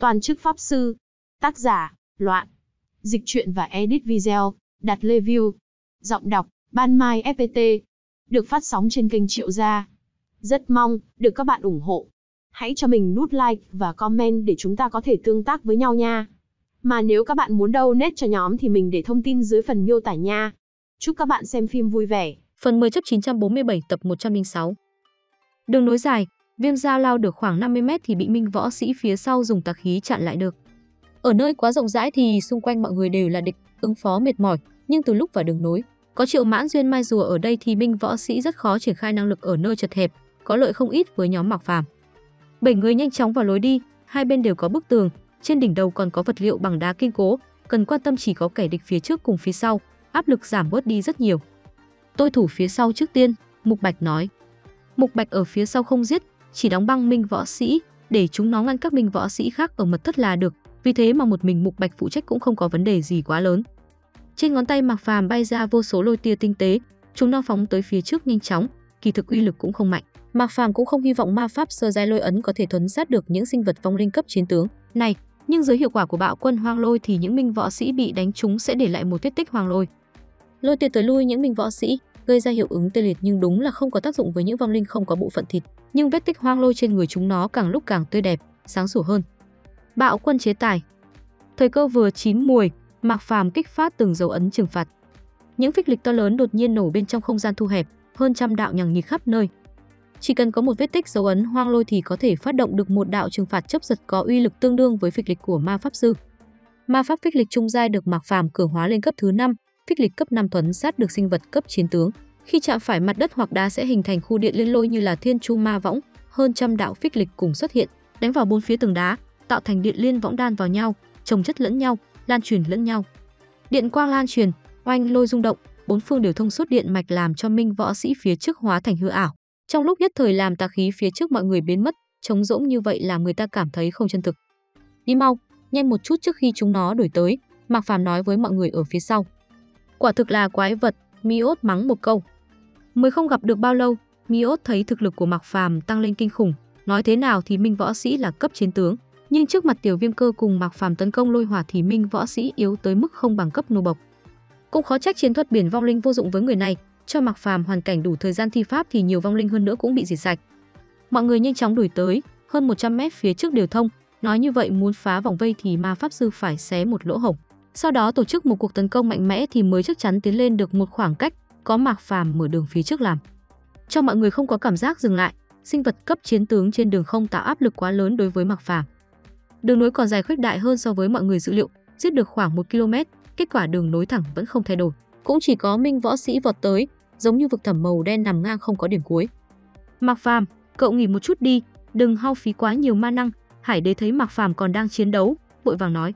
Toàn Chức Pháp Sư. Tác giả, Loạn. Dịch truyện và edit video, Đặt Review. Giọng đọc, Ban Mai FPT. Được phát sóng trên kênh Triệu Gia. Rất mong được các bạn ủng hộ. Hãy cho mình nút like và comment để chúng ta có thể tương tác với nhau nha. Mà nếu các bạn muốn donate cho nhóm thì mình để thông tin dưới phần miêu tả nha. Chúc các bạn xem phim vui vẻ. Phần 10 947 tập 106. Đường nối dài, Viêm Dao lao được khoảng 50 m thì bị Minh Võ Sĩ phía sau dùng tà khí chặn lại được. Ở nơi quá rộng rãi thì xung quanh mọi người đều là địch, ứng phó mệt mỏi, nhưng từ lúc vào đường nối, có Triệu Mãn Duyên mai rùa ở đây thì Minh Võ Sĩ rất khó triển khai năng lực ở nơi chật hẹp, có lợi không ít với nhóm Mạc Phàm. 7 người nhanh chóng vào lối đi, hai bên đều có bức tường, trên đỉnh đầu còn có vật liệu bằng đá kiên cố, cần quan tâm chỉ có kẻ địch phía trước cùng phía sau, áp lực giảm bớt đi rất nhiều. Tôi thủ phía sau trước tiên, Mục Bạch nói. Mục Bạch ở phía sau không giết, chỉ đóng băng Minh Võ Sĩ, để chúng nó ngăn các Minh Võ Sĩ khác ở mật thất là được, vì thế mà một mình Mục Bạch phụ trách cũng không có vấn đề gì quá lớn. Trên ngón tay Mạc Phàm bay ra vô số lôi tia tinh tế, chúng nó phóng tới phía trước nhanh chóng, kỳ thực uy lực cũng không mạnh. Mạc Phàm cũng không hy vọng ma pháp sơ giai lôi ấn có thể thuấn sát được những sinh vật vong linh cấp chiến tướng này, nhưng dưới hiệu quả của bạo quân hoang lôi thì những Minh Võ Sĩ bị đánh trúng sẽ để lại một vết tích hoang lôi. Lôi tia tới lui những Minh Võ Sĩ, gây ra hiệu ứng tê liệt nhưng đúng là không có tác dụng với những vong linh không có bộ phận thịt, nhưng vết tích hoang lôi trên người chúng nó càng lúc càng tươi đẹp, sáng sủa hơn. Bạo quân chế tài. Thời cơ vừa chín muồi, Mạc Phàm kích phát từng dấu ấn trừng phạt. Những phích lịch to lớn đột nhiên nổ bên trong không gian thu hẹp, hơn trăm đạo nhằng nhịt khắp nơi. Chỉ cần có một vết tích dấu ấn hoang lôi thì có thể phát động được một đạo trừng phạt chớp giật có uy lực tương đương với phích lịch của ma pháp sư. Ma pháp phích lịch trung giai được Mạc Phàm cường hóa lên cấp thứ 5, phích lịch cấp 5 thuấn sát được sinh vật cấp chiến tướng. Khi chạm phải mặt đất hoặc đá sẽ hình thành khu điện liên lôi như là thiên chu ma võng, hơn trăm đạo phích lịch cùng xuất hiện, đánh vào bốn phía tường đá, tạo thành điện liên võng đan vào nhau, chồng chất lẫn nhau, lan truyền lẫn nhau. Điện quang lan truyền, oanh lôi rung động, bốn phương đều thông suốt điện mạch làm cho Minh Võ Sĩ phía trước hóa thành hư ảo. Trong lúc nhất thời làm tà khí phía trước mọi người biến mất, trống rỗng như vậy làm người ta cảm thấy không chân thực. Đi mau, nhanh một chút trước khi chúng nó đuổi tới, Mạc Phàm nói với mọi người ở phía sau. Quả thực là quái vật, Miốt mắng một câu. Mới không gặp được bao lâu, Miốt thấy thực lực của Mạc Phàm tăng lên kinh khủng, nói thế nào thì Minh Võ Sĩ là cấp chiến tướng, nhưng trước mặt Tiểu Viêm Cơ cùng Mạc Phàm tấn công lôi hỏa thì Minh Võ Sĩ yếu tới mức không bằng cấp nô bộc. Cũng khó trách chiến thuật biển vong linh vô dụng với người này. Cho Mạc Phàm hoàn cảnh đủ thời gian thi pháp thì nhiều vong linh hơn nữa cũng bị diệt sạch. Mọi người nhanh chóng đuổi tới, hơn 100 m phía trước đều thông, nói như vậy muốn phá vòng vây thì ma pháp sư phải xé một lỗ hổng, sau đó tổ chức một cuộc tấn công mạnh mẽ thì mới chắc chắn tiến lên được một khoảng cách, có Mạc Phàm mở đường phía trước làm cho mọi người không có cảm giác dừng lại, sinh vật cấp chiến tướng trên đường không tạo áp lực quá lớn đối với Mạc Phàm. Đường nối còn dài khuếch đại hơn so với mọi người dự liệu, giết được khoảng 1 km, kết quả đường nối thẳng vẫn không thay đổi, cũng chỉ có Minh Võ Sĩ vọt tới, giống như vực thẳm màu đen nằm ngang không có điểm cuối. Mạc Phàm, cậu nghỉ một chút đi, đừng hao phí quá nhiều ma năng. Hải Đế thấy Mạc Phàm còn đang chiến đấu, vội vàng nói.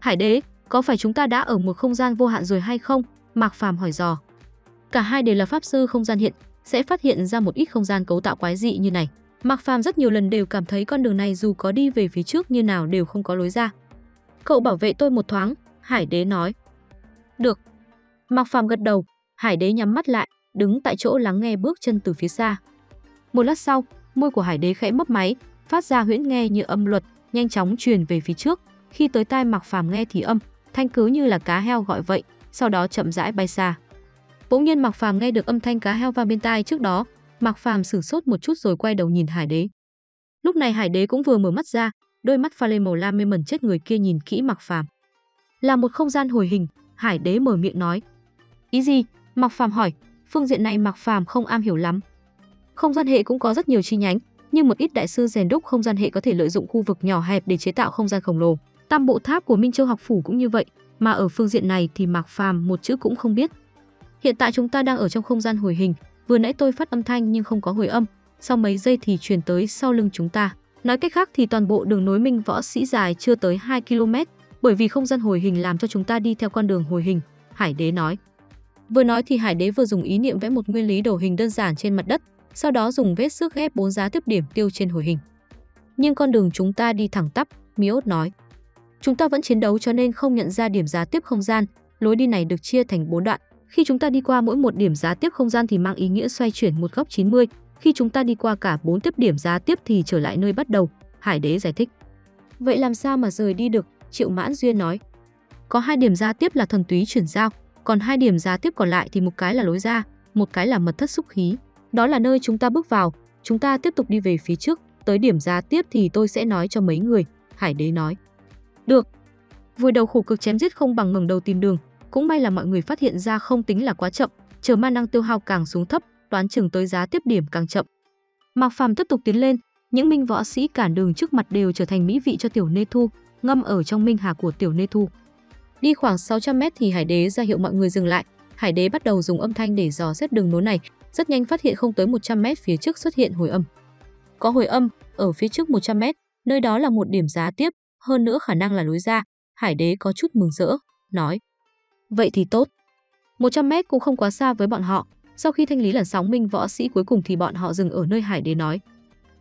Hải Đế, có phải chúng ta đã ở một không gian vô hạn rồi hay không? Mạc Phàm hỏi dò. Cả hai đều là pháp sư không gian hiện, sẽ phát hiện ra một ít không gian cấu tạo quái dị như này. Mạc Phàm rất nhiều lần đều cảm thấy con đường này dù có đi về phía trước như nào đều không có lối ra. Cậu bảo vệ tôi một thoáng, Hải Đế nói. Được. Mạc Phàm gật đầu. Hải Đế nhắm mắt lại, đứng tại chỗ lắng nghe bước chân từ phía xa. Một lát sau, môi của Hải Đế khẽ mấp máy, phát ra huyễn nghe như âm luật, nhanh chóng truyền về phía trước. Khi tới tai Mạc Phàm nghe thì âm thanh cứ như là cá heo gọi vậy, sau đó chậm rãi bay xa. Bỗng nhiên Mạc Phàm nghe được âm thanh cá heo va bên tai trước đó, Mạc Phàm sửng sốt một chút rồi quay đầu nhìn Hải Đế. Lúc này Hải Đế cũng vừa mở mắt ra, đôi mắt pha lên màu lam mê mẩn chết người kia nhìn kỹ Mạc Phàm. Là một không gian hồi hình, Hải Đế mở miệng nói. Ý gì? Mạc Phàm hỏi, phương diện này Mạc Phàm không am hiểu lắm. Không gian hệ cũng có rất nhiều chi nhánh, nhưng một ít đại sư rèn đúc không gian hệ có thể lợi dụng khu vực nhỏ hẹp để chế tạo không gian khổng lồ. Tam bộ tháp của Minh Châu học phủ cũng như vậy, mà ở phương diện này thì Mạc Phàm một chữ cũng không biết. Hiện tại chúng ta đang ở trong không gian hồi hình, vừa nãy tôi phát âm thanh nhưng không có hồi âm, sau mấy giây thì truyền tới sau lưng chúng ta. Nói cách khác thì toàn bộ đường nối Minh Võ Sĩ dài chưa tới 2 km, bởi vì không gian hồi hình làm cho chúng ta đi theo con đường hồi hình, Hải Đế nói. Vừa nói thì Hải Đế vừa dùng ý niệm vẽ một nguyên lý đồ hình đơn giản trên mặt đất, sau đó dùng vết xước ghép 4 giá tiếp điểm tiêu trên hồi hình. Nhưng con đường chúng ta đi thẳng tắp, Miốt nói. Chúng ta vẫn chiến đấu cho nên không nhận ra điểm giá tiếp không gian, lối đi này được chia thành 4 đoạn. Khi chúng ta đi qua mỗi một điểm giá tiếp không gian thì mang ý nghĩa xoay chuyển một góc 90, khi chúng ta đi qua cả 4 tiếp điểm giá tiếp thì trở lại nơi bắt đầu, Hải Đế giải thích. Vậy làm sao mà rời đi được? Triệu Mãn Duyên nói. Có hai điểm ra tiếp là thần túy chuyển giao, còn hai điểm ra tiếp còn lại thì một cái là lối ra, một cái là mật thất xúc khí. Đó là nơi chúng ta bước vào, chúng ta tiếp tục đi về phía trước, tới điểm ra tiếp thì tôi sẽ nói cho mấy người, Hải Đế nói. Được. Vừa đầu khổ cực chém giết không bằng ngẩng đầu tìm đường, cũng may là mọi người phát hiện ra không tính là quá chậm, chờ ma năng tiêu hao càng xuống thấp, đoán chừng tới giá tiếp điểm càng chậm. Mạc Phàm tiếp tục tiến lên, những minh võ sĩ cản đường trước mặt đều trở thành mỹ vị cho Tiểu Nê Thu, ngâm ở trong minh hà của Tiểu Nê Thu. Đi khoảng 600m thì Hải Đế ra hiệu mọi người dừng lại. Hải Đế bắt đầu dùng âm thanh để dò xét đường nối này, rất nhanh phát hiện không tới 100m phía trước xuất hiện hồi âm. Có hồi âm ở phía trước 100m, nơi đó là một điểm giá tiếp, hơn nữa khả năng là lối ra. Hải Đế có chút mừng rỡ, nói: "Vậy thì tốt." 100m cũng không quá xa với bọn họ. Sau khi thanh lý làn sóng minh võ sĩ cuối cùng thì bọn họ dừng ở nơi Hải Đế nói.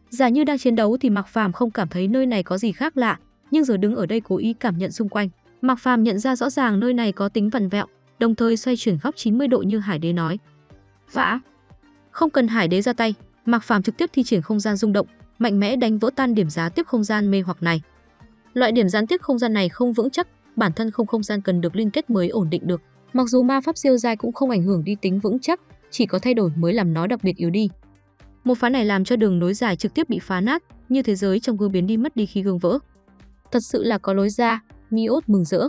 Giả như đang chiến đấu thì Mạc Phàm không cảm thấy nơi này có gì khác lạ, nhưng giờ đứng ở đây cố ý cảm nhận xung quanh, Mạc Phàm nhận ra rõ ràng nơi này có tính vặn vẹo, đồng thời xoay chuyển góc 90 độ như Hải Đế nói. Vã! Không cần Hải Đế ra tay, Mạc Phàm trực tiếp thi triển không gian rung động, mạnh mẽ đánh vỡ tan điểm gián tiếp không gian mê hoặc này. Loại điểm gián tiếp không gian này không vững chắc, bản thân không gian cần được liên kết mới ổn định được. Mặc dù ma pháp siêu giai cũng không ảnh hưởng đi tính vững chắc, chỉ có thay đổi mới làm nó đặc biệt yếu đi. Một phá này làm cho đường nối dài trực tiếp bị phá nát, như thế giới trong gương biến đi mất đi khi gương vỡ. Thật sự là có lối ra, Miốt mừng rỡ.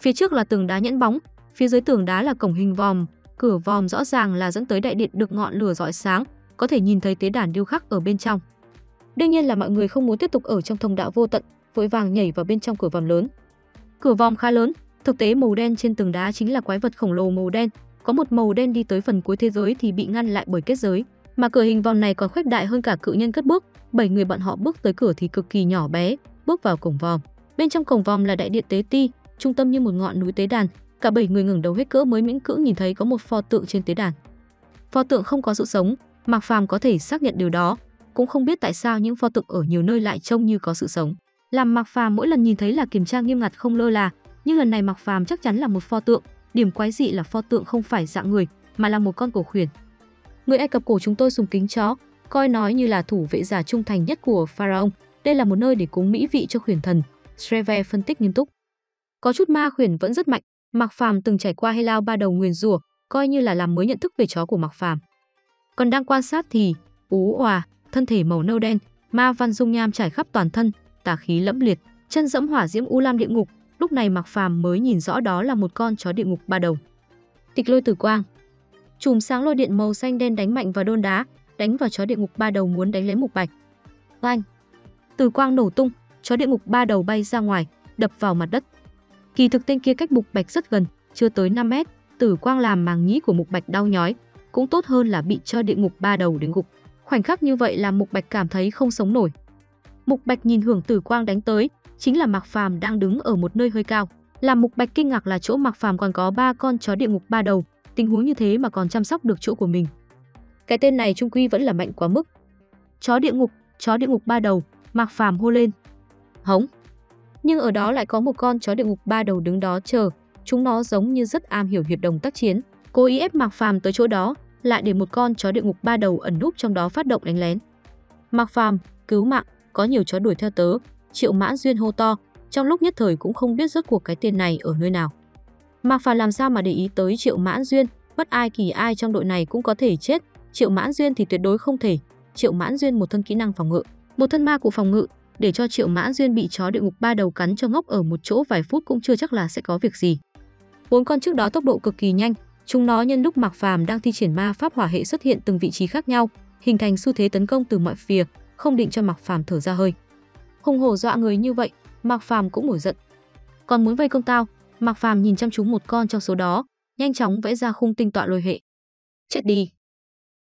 Phía trước là tường đá nhẫn bóng, phía dưới tường đá là cổng hình vòm, cửa vòm rõ ràng là dẫn tới đại điện được ngọn lửa rọi sáng, có thể nhìn thấy tế đàn điêu khắc ở bên trong. Đương nhiên là mọi người không muốn tiếp tục ở trong thông đạo vô tận, vội vàng nhảy vào bên trong cửa vòm lớn. Cửa vòm khá lớn, thực tế màu đen trên tường đá chính là quái vật khổng lồ màu đen. Có một màu đen đi tới phần cuối thế giới thì bị ngăn lại bởi kết giới, mà cửa hình vòm này còn khuếch đại hơn cả cự nhân cất bước. 7 người bọn họ bước tới cửa thì cực kỳ nhỏ bé, bước vào cổng vòm. Bên trong cổng vòm là đại điện tế ti, trung tâm như một ngọn núi tế đàn, cả 7 người ngẩng đầu hết cỡ mới miễn cưỡng nhìn thấy có một pho tượng trên tế đàn. Pho tượng không có sự sống, Mạc Phàm có thể xác nhận điều đó, cũng không biết tại sao những pho tượng ở nhiều nơi lại trông như có sự sống. Làm Mạc Phàm mỗi lần nhìn thấy là kiểm tra nghiêm ngặt không lơ là, nhưng lần này Mạc Phàm chắc chắn là một pho tượng. Điểm quái dị là pho tượng không phải dạng người mà là một con cổ khuyển. Người Ai Cập cổ chúng tôi sùng kính chó, coi nói như là thủ vệ giả trung thành nhất của pharaoh. Đây là một nơi để cúng mỹ vị cho khuyển thần, Sreve phân tích nghiêm túc. Có chút ma khuyển vẫn rất mạnh, Mạc Phàm từng trải qua hay lao ba đầu nguyền rủa, coi như là làm mới nhận thức về chó của Mạc Phàm. Còn đang quan sát thì ú oà, thân thể màu nâu đen, ma văn dung nham trải khắp toàn thân, tà khí lẫm liệt, chân dẫm hỏa diễm u lam địa ngục. Lúc này Mạc Phàm mới nhìn rõ đó là một con chó địa ngục ba đầu. Tịch lôi tử quang, chùm sáng lôi điện màu xanh đen đánh mạnh vào đôn đá, đánh vào chó địa ngục ba đầu muốn đánh lấy mục bạch. Oanh! Tử quang nổ tung, chó địa ngục ba đầu bay ra ngoài, đập vào mặt đất. Kỳ thực tên kia cách mục bạch rất gần, chưa tới 5m, tử quang làm màng nhĩ của mục bạch đau nhói, cũng tốt hơn là bị chó địa ngục ba đầu đến gục. Khoảnh khắc như vậy làm mục bạch cảm thấy không sống nổi. Mục bạch nhìn hưởng tử quang đánh tới, chính là Mạc Phàm đang đứng ở một nơi hơi cao. Làm Mục Bạch kinh ngạc là chỗ Mạc Phàm còn có 3 con chó địa ngục ba đầu, tình huống như thế mà còn chăm sóc được chỗ của mình. Cái tên này chung quy vẫn là mạnh quá mức. Chó địa ngục ba đầu, Mạc Phàm hô lên. Hống. Nhưng ở đó lại có một con chó địa ngục ba đầu đứng đó chờ, chúng nó giống như rất am hiểu hiệp đồng tác chiến, cố ý ép Mạc Phàm tới chỗ đó, lại để một con chó địa ngục ba đầu ẩn núp trong đó phát động đánh lén. Mạc Phàm, cứu mạng, có nhiều chó đuổi theo tớ. Triệu Mãn Duyên hô to, trong lúc nhất thời cũng không biết rốt cuộc cái tên này ở nơi nào. Mạc Phàm làm sao mà để ý tới Triệu Mãn Duyên, bất ai kỳ ai trong đội này cũng có thể chết, Triệu Mãn Duyên thì tuyệt đối không thể. Triệu Mãn Duyên một thân kỹ năng phòng ngự, một thân ma của phòng ngự, để cho Triệu Mãn Duyên bị chó địa ngục ba đầu cắn cho ngốc ở một chỗ vài phút cũng chưa chắc là sẽ có việc gì. 4 con trước đó tốc độ cực kỳ nhanh, chúng nó nhân lúc Mạc Phàm đang thi triển ma pháp hỏa hệ xuất hiện từng vị trí khác nhau, hình thành xu thế tấn công từ mọi phía, không định cho Mạc Phàm thở ra hơi. Hùng hổ dọa người như vậy, Mạc Phàm cũng nổi giận. Còn muốn vây công tao? Mạc Phàm nhìn chăm chú một con trong số đó, nhanh chóng vẽ ra khung tinh tọa lôi hệ. Chết đi!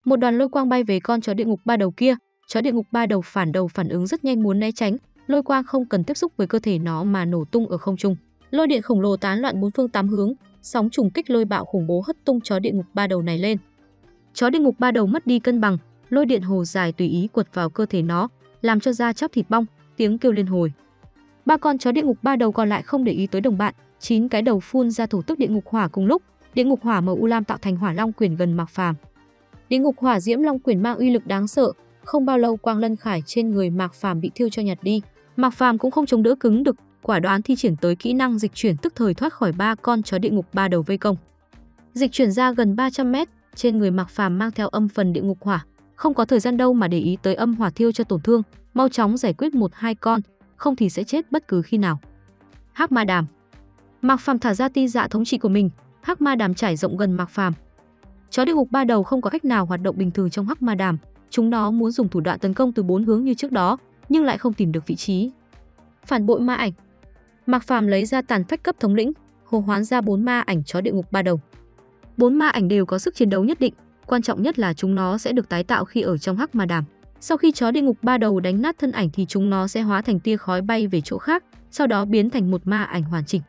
Một đoàn lôi quang bay về con chó địa ngục ba đầu kia. Chó địa ngục ba đầu phản ứng rất nhanh muốn né tránh, lôi quang không cần tiếp xúc với cơ thể nó mà nổ tung ở không trung. Lôi điện khổng lồ tán loạn 4 phương 8 hướng, sóng trùng kích lôi bạo khủng bố hất tung chó địa ngục ba đầu này lên. Chó địa ngục ba đầu mất đi cân bằng, lôi điện hồ dài tùy ý quật vào cơ thể nó, làm cho da chóc thịt bong. Tiếng kêu liên hồi. 3 con chó địa ngục ba đầu còn lại không để ý tới đồng bạn, 9 cái đầu phun ra thổ tức địa ngục hỏa cùng lúc, địa ngục hỏa màu u lam tạo thành hỏa long quyền gần Mạc Phàm. Địa ngục hỏa diễm long quyền mang uy lực đáng sợ, không bao lâu quang lân khải trên người Mạc Phàm bị thiêu cho nhạt đi, Mạc Phàm cũng không chống đỡ cứng đực, quả đoán thi triển tới kỹ năng dịch chuyển, tức thời thoát khỏi ba con chó địa ngục ba đầu vây công. Dịch chuyển ra gần 300 mét, trên người Mạc Phàm mang theo âm phần địa ngục hỏa, không có thời gian đâu mà để ý tới âm hỏa thiêu cho tổn thương, mau chóng giải quyết một hai con, không thì sẽ chết bất cứ khi nào. Hắc Ma Đàm. Mạc Phàm thả ra ti dạ thống trị của mình, Hắc Ma Đàm trải rộng gần Mạc Phàm. Chó địa ngục ba đầu không có cách nào hoạt động bình thường trong Hắc Ma Đàm, chúng nó muốn dùng thủ đoạn tấn công từ 4 hướng như trước đó, nhưng lại không tìm được vị trí. Phản bội ma ảnh. Mạc Phàm lấy ra tàn phách cấp thống lĩnh, hô hoán ra 4 ma ảnh chó địa ngục ba đầu. 4 ma ảnh đều có sức chiến đấu nhất định, quan trọng nhất là chúng nó sẽ được tái tạo khi ở trong Hắc Ma Đàm. Sau khi chó địa ngục ba đầu đánh nát thân ảnh thì chúng nó sẽ hóa thành tia khói bay về chỗ khác, sau đó biến thành một ma ảnh hoàn chỉnh.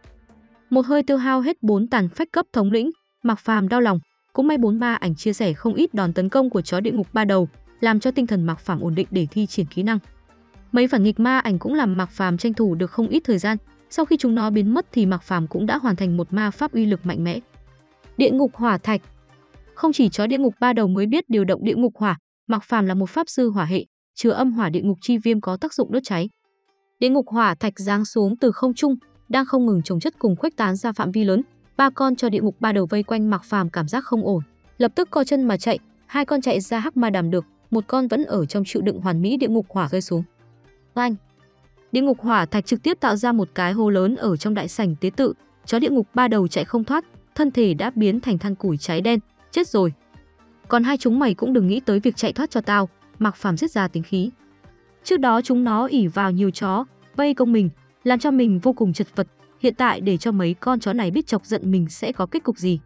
Một hơi tiêu hao hết 4 tàn phách cấp thống lĩnh, Mạc Phàm đau lòng, cũng may 4 ma ảnh chia sẻ không ít đòn tấn công của chó địa ngục ba đầu, làm cho tinh thần Mạc Phàm ổn định để thi triển kỹ năng. Mấy phản nghịch ma ảnh cũng làm Mạc Phàm tranh thủ được không ít thời gian, sau khi chúng nó biến mất thì Mạc Phàm cũng đã hoàn thành một ma pháp uy lực mạnh mẽ. Địa ngục hỏa thạch. Không chỉ chó địa ngục ba đầu mới biết điều động địa ngục hỏa, Mạc Phàm là một pháp sư hỏa hệ, chứa âm hỏa địa ngục chi viêm có tác dụng đốt cháy. Địa ngục hỏa thạch giáng xuống từ không trung, đang không ngừng chồng chất cùng khuếch tán ra phạm vi lớn. 3 con chó địa ngục ba đầu vây quanh Mạc Phàm cảm giác không ổn, lập tức co chân mà chạy. 2 con chạy ra Hắc Ma Đàm được, 1 con vẫn ở trong chịu đựng hoàn mỹ địa ngục hỏa rơi xuống. Oanh! Địa ngục hỏa thạch trực tiếp tạo ra một cái hố lớn ở trong đại sảnh tế tự, chó địa ngục ba đầu chạy không thoát, thân thể đã biến thành than củi cháy đen, chết rồi. Còn hai chúng mày cũng đừng nghĩ tới việc chạy thoát cho tao, Mạc Phàm giết ra tính khí. Trước đó chúng nó ỉ vào nhiều chó, vây công mình, làm cho mình vô cùng chật vật, hiện tại để cho mấy con chó này biết chọc giận mình sẽ có kết cục gì.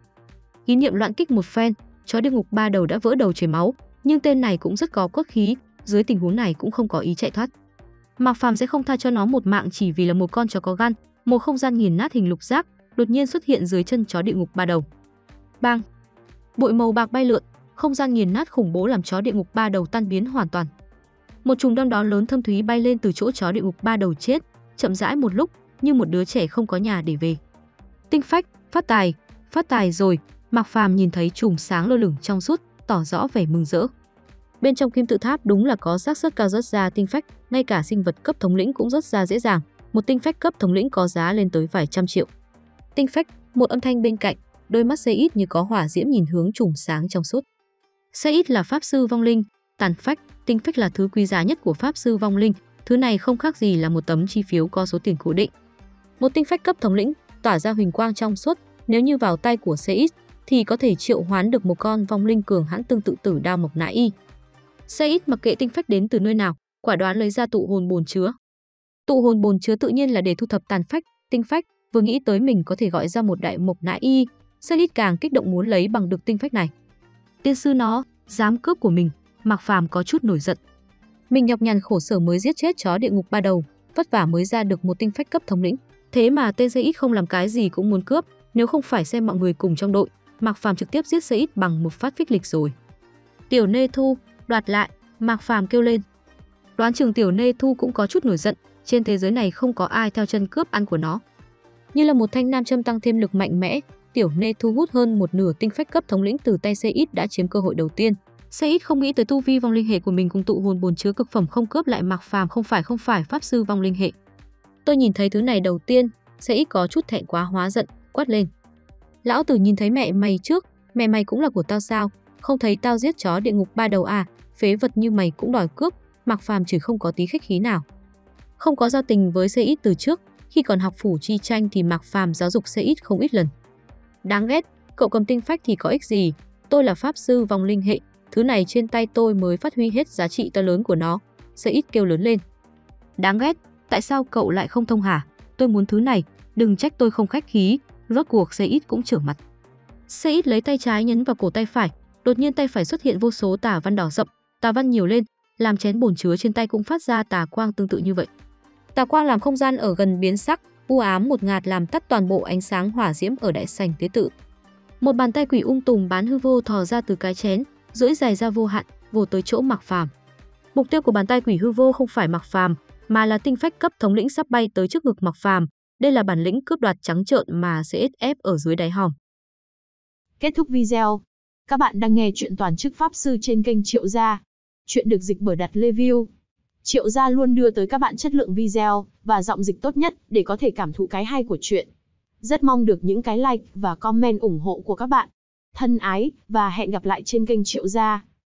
Ý niệm loạn kích một phen, chó địa ngục ba đầu đã vỡ đầu chảy máu, nhưng tên này cũng rất có cốt khí, dưới tình huống này cũng không có ý chạy thoát. Mạc Phàm sẽ không tha cho nó một mạng chỉ vì là một con chó có gan. Một không gian nghiền nát hình lục giác đột nhiên xuất hiện dưới chân chó địa ngục ba đầu. Bang! Bụi màu bạc bay lượn, không gian nghiền nát khủng bố làm chó địa ngục ba đầu tan biến hoàn toàn. Một chùm đom đóm lớn thâm thúy bay lên từ chỗ chó địa ngục ba đầu chết, chậm rãi một lúc như một đứa trẻ không có nhà để về. Tinh phách, phát tài rồi! Mạc Phàm nhìn thấy chùm sáng lơ lửng trong suốt, tỏ rõ vẻ mừng rỡ. Bên trong kim tự tháp đúng là có xác suất cao rớt ra tinh phách, ngay cả sinh vật cấp thống lĩnh cũng rớt ra dễ dàng, một tinh phách cấp thống lĩnh có giá lên tới vài trăm triệu. Tinh phách, một âm thanh bên cạnh, đôi mắt Seid như có hỏa diễm nhìn hướng chùm sáng trong suốt. Seid là pháp sư vong linh, tàn phách, tinh phách là thứ quý giá nhất của pháp sư vong linh, thứ này không khác gì là một tấm chi phiếu có số tiền cố định. Một tinh phách cấp thống lĩnh tỏa ra huỳnh quang trong suốt, nếu như vào tay của Seid thì có thể triệu hoán được một con vong linh cường hãn tương tự Tử Đao Mộc Nã Y. Seid mặc kệ tinh phách đến từ nơi nào, quả đoán lấy ra tụ hồn bồn chứa. Tụ hồn bồn chứa tự nhiên là để thu thập tàn phách, tinh phách, vừa nghĩ tới mình có thể gọi ra một đại Mộc Nã Y, Seid càng kích động muốn lấy bằng được tinh phách này. Tiên sư nó, dám cướp của mình, Mạc Phàm có chút nổi giận. Mình nhọc nhằn khổ sở mới giết chết chó địa ngục ba đầu, vất vả mới ra được một tinh phách cấp thống lĩnh, thế mà tên Seid không làm cái gì cũng muốn cướp, nếu không phải xem mọi người cùng trong đội, Mạc Phàm trực tiếp giết Seid bằng một phát phích lịch rồi. Tiểu Nê Thu, đoạt lại! Mạc Phàm kêu lên. Đoán chừng Tiểu Nê Thu cũng có chút nổi giận, trên thế giới này không có ai theo chân cướp ăn của nó. Như là một thanh nam châm tăng thêm lực mạnh mẽ, Tiểu Nê Thu hút hơn một nửa tinh phách cấp thống lĩnh từ tay Seid đã chiếm cơ hội đầu tiên. Seid không nghĩ tới tu vi vong linh hệ của mình cùng tụ hồn bồn chứa cực phẩm không cướp lại Mạc Phàm không phải pháp sư vong linh hệ. Tôi nhìn thấy thứ này đầu tiên, Seid có chút thẹn quá hóa giận, quát lên. Lão tử nhìn thấy mẹ mày trước, mẹ mày cũng là của tao sao? Không thấy tao giết chó địa ngục ba đầu à? Phế vật như mày cũng đòi cướp! Mạc Phàm chỉ không có tí khách khí nào. Không có giao tình với Seid từ trước, khi còn học phủ chi tranh thì Mạc Phàm giáo dục Seid không ít lần. Đáng ghét, cậu cầm tinh phách thì có ích gì? Tôi là pháp sư vong linh hệ, thứ này trên tay tôi mới phát huy hết giá trị to lớn của nó, Seid kêu lớn lên. Đáng ghét, tại sao cậu lại không thông hả? Tôi muốn thứ này, đừng trách tôi không khách khí. Rốt cuộc Seid cũng trở mặt. Seid lấy tay trái nhấn vào cổ tay phải, đột nhiên tay phải xuất hiện vô số tà văn đỏ rậm, tà văn nhiều lên, làm chén bồn chứa trên tay cũng phát ra tà quang tương tự như vậy. Tà quang làm không gian ở gần biến sắc, u ám một ngạt làm tắt toàn bộ ánh sáng hỏa diễm ở đại sảnh tế tự. Một bàn tay quỷ ung tùm bán hư vô thò ra từ cái chén, duỗi dài ra vô hạn, vồ tới chỗ Mạc Phàm. Mục tiêu của bàn tay quỷ hư vô không phải Mạc Phàm, mà là tinh phách cấp thống lĩnh sắp bay tới trước ngực Mạc Phàm. Đây là bản lĩnh cướp đoạt trắng trợn mà CSF ở dưới đáy hòm. Kết thúc video. Các bạn đang nghe chuyện Toàn Chức Pháp Sư trên kênh Triệu Gia. Chuyện được dịch bởi Đặt Review. Triệu Gia luôn đưa tới các bạn chất lượng video và giọng dịch tốt nhất để có thể cảm thụ cái hay của chuyện. Rất mong được những cái like và comment ủng hộ của các bạn. Thân ái và hẹn gặp lại trên kênh Triệu Gia.